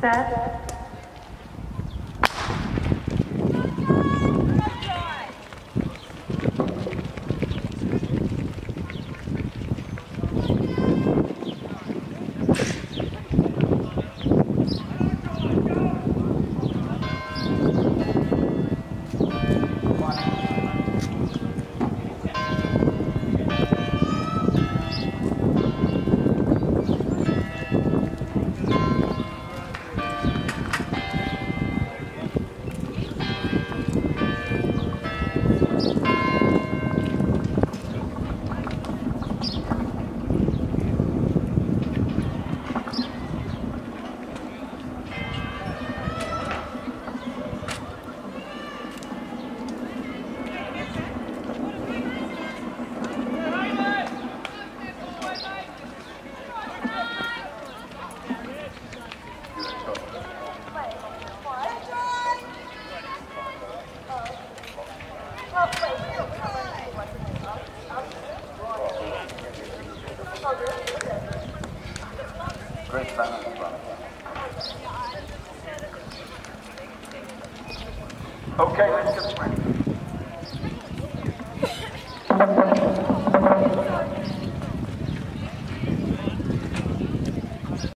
Set.